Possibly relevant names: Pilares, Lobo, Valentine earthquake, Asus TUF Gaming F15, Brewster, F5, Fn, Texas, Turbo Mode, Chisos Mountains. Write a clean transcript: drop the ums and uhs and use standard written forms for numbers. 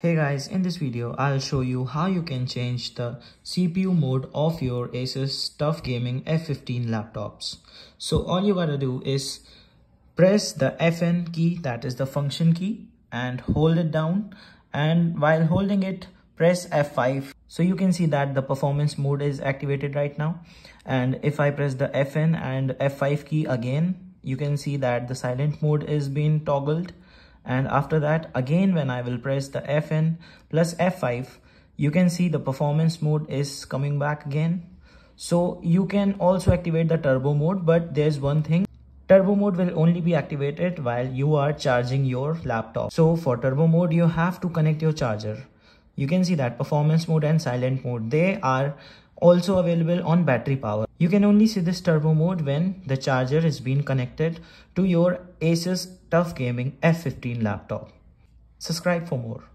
Hey guys, in this video I'll show you how you can change the CPU mode of your Asus TUF Gaming F15 laptops. So all you gotta do is press the FN key, that is the function key, and hold it down, and while holding it press F5. So you can see that the performance mode is activated right now, and if I press the FN and F5 key again, you can see that the silent mode is being toggled. And after that, again, when I will press the FN plus F5, you can see the performance mode is coming back again. So you can also activate the turbo mode, but there's one thing. Turbo mode will only be activated while you are charging your laptop. So for turbo mode, you have to connect your charger. You can see that performance mode and silent mode, they are also available on battery power. You can only see this turbo mode when the charger is being connected to your Asus TUF Gaming F15 laptop. Subscribe for more.